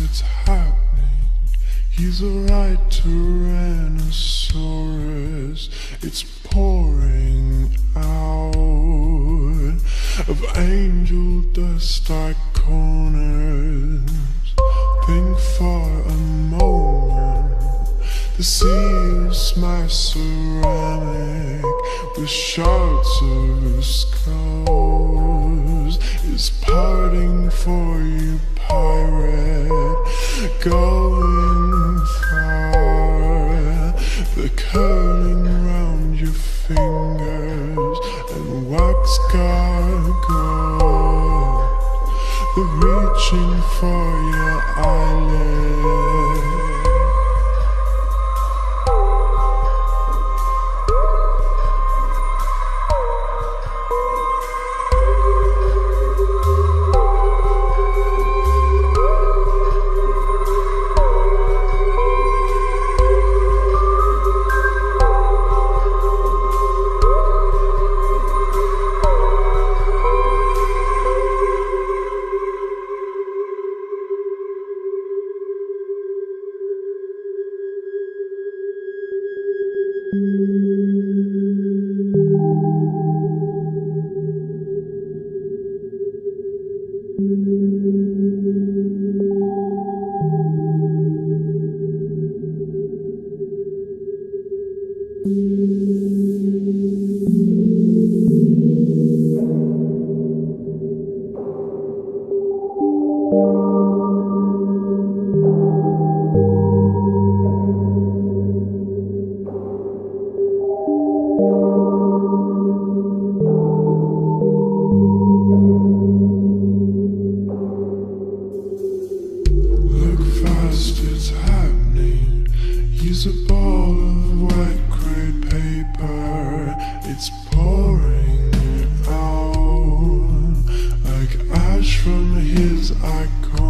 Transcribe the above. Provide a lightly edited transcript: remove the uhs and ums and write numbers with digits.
It's happening. He's a right tyrannosaurus. It's pouring out of angel dust like corners. Think for a moment. The sea of smashed ceramic with shards of skulls is parting for you, pirate, going far. The curling round your fingers and wax gargoyle, the reaching for your eyelids. From his icon.